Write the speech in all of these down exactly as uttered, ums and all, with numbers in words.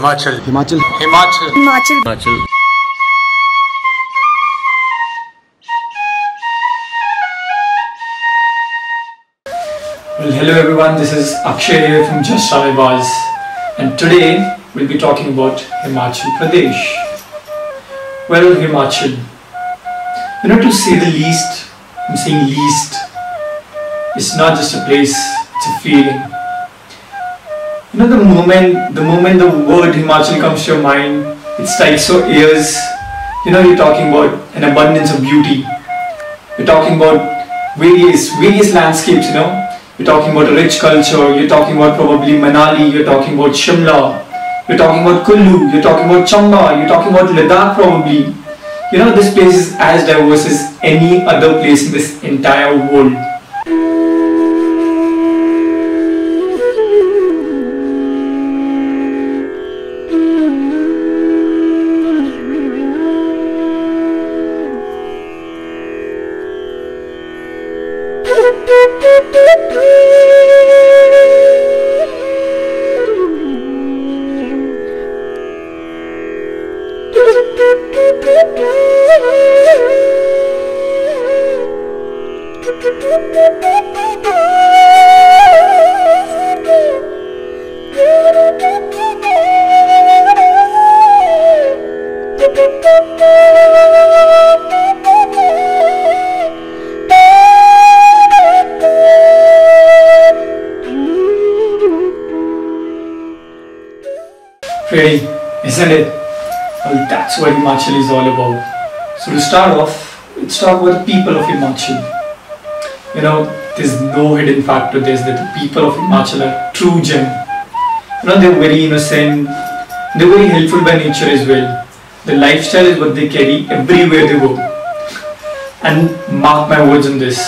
Himachal. Himachal. Himachal. Himachal. Himachal. Well, hello everyone, this is Akshay here from Just Alibaz, and today we'll be talking about Himachal Pradesh. Well, Himachal, you know, to say the least, I'm saying least, it's not just a place, it's a feeling. You know, the moment, the moment the word Himachal comes to your mind, it strikes your ears. You know, you're talking about an abundance of beauty. You're talking about various, various landscapes, you know. You're talking about a rich culture. You're talking about probably Manali. You're talking about Shimla. You're talking about Kullu. You're talking about Chamba. You're talking about Ladakh probably. You know, this place is as diverse as any other place in this entire world. Pretty, isn't it? Well, that's what Himachal is all about. So to start off, let's talk about the people of Himachal. You know, there's no hidden fact to this, that the people of Himachal are true gem. You know, they're very innocent, they're very helpful by nature as well. Their lifestyle is what they carry everywhere they go. And mark my words on this,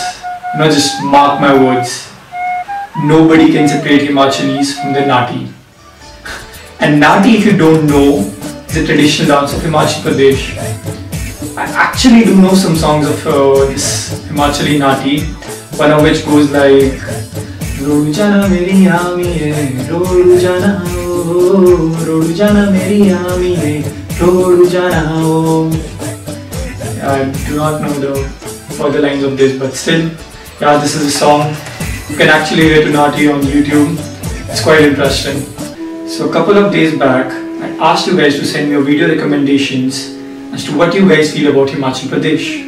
you know, just mark my words. Nobody can separate Himachalis from their Nati. And Nati, if you don't know, is a traditional dance of Himachal Pradesh. I actually do know some songs of uh, this Himachali Nati, one of which goes like Rojana meri aamiye, Rojana ho, Rojana meri aamiye, Rojana ho. I do not know the further lines of this, but still, yeah, this is a song. You can actually hear to Nati on YouTube. It's quite interesting. So a couple of days back, I asked you guys to send me your video recommendations as to what you guys feel about Himachal Pradesh.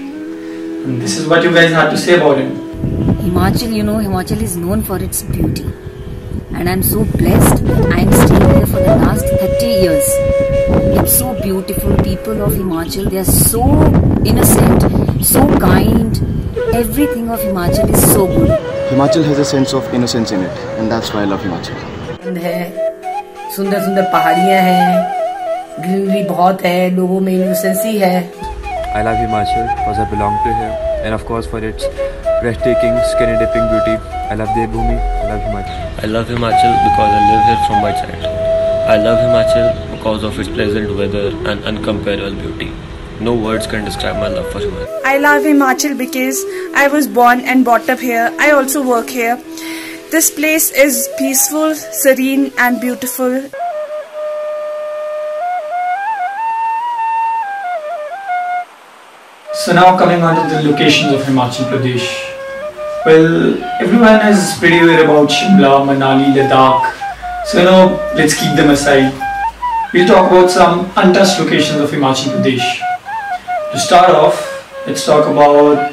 And this is what you guys had to say about it. Himachal, you know, Himachal is known for its beauty. And I'm so blessed. I'm staying here for the last thirty years. It's so beautiful. People of Himachal, they are so innocent, so kind. Everything of Himachal is so good. Himachal has a sense of innocence in it. And that's why I love Himachal. सुंदर सुंदर पहाड़ियाँ हैं, greenery बहुत है, लोगों में innocency है। I love Himachal because I belong to here, and of course for its breathtaking, skin-dipping beauty. I love Devbhoomi. I love Himachal. I love Himachal because I live here from my childhood. I love Himachal because of its pleasant weather and incomparable beauty. No words can describe my love for Himachal. I love Himachal because I was born and brought up here. I also work here. This place is peaceful, serene and beautiful. So now coming on to the locations of Himachal Pradesh. Well, everyone is pretty aware about Shimla, Manali, Ladakh. So you know, let's keep them aside. We'll talk about some untouched locations of Himachal Pradesh. To start off, let's talk about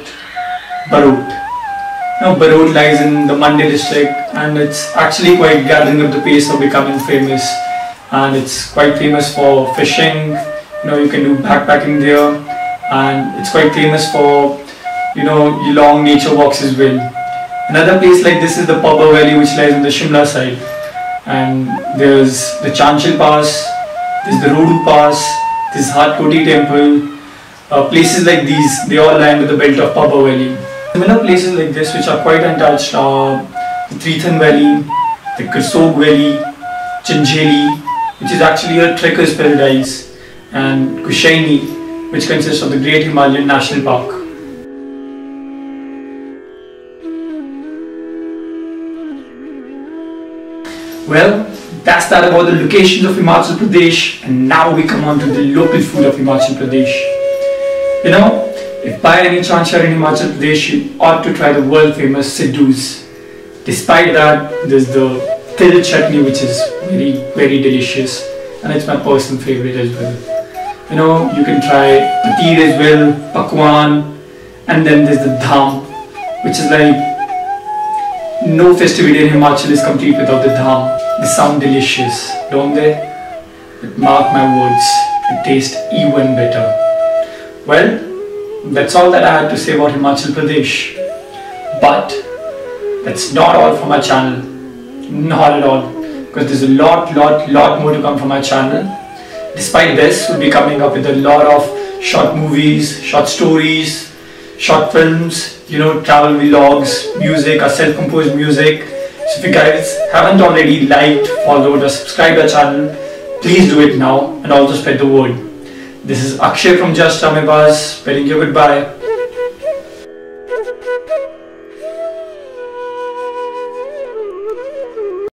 Barot. Now, Barot lies in the Mandi district, and it's actually quite gathering up the pace of becoming famous. And it's quite famous for fishing. You know, you can do backpacking there, and it's quite famous for, you know, long nature walks as well. Another place like this is the Pabu Valley, which lies on the Shimla side, and there's the Chanchal Pass, there's the Rudul Pass, there's Hatkoti Temple. Uh, places like these, they all lie under the belt of Pabu Valley. Similar places like this which are quite untouched are the Tritan Valley, the Kursog Valley, Chinjeli, which is actually a trekker's paradise, and Kushaini, which consists of the Great Himalayan National Park. Well, That's that about the locations of Himachal Pradesh, and now we come on to the local food of Himachal Pradesh. You know, if by any chance you're in Himachal Pradesh, you ought to try the world famous Siddu's. Despite that, there's the Til Chutney, which is very, very delicious, and it's my personal favorite as well. You know, you can try patir as well, pakwan, and then there's the dham, which is like no festivity in Himachal is complete without the dham. They sound delicious, don't they? But mark my words, they taste even better. Well, that's all that I had to say about Himachal Pradesh. But that's not all for my channel. Not at all. Because there's a lot, lot, lot more to come from my channel. Despite this, we'll be coming up with a lot of short movies, short stories, short films, you know, travel vlogs, music, or self-composed music. So if you guys haven't already liked, followed or subscribed our channel, please do it now and also spread the word. This is Akshay from Just Dramebaaz, bidding you goodbye.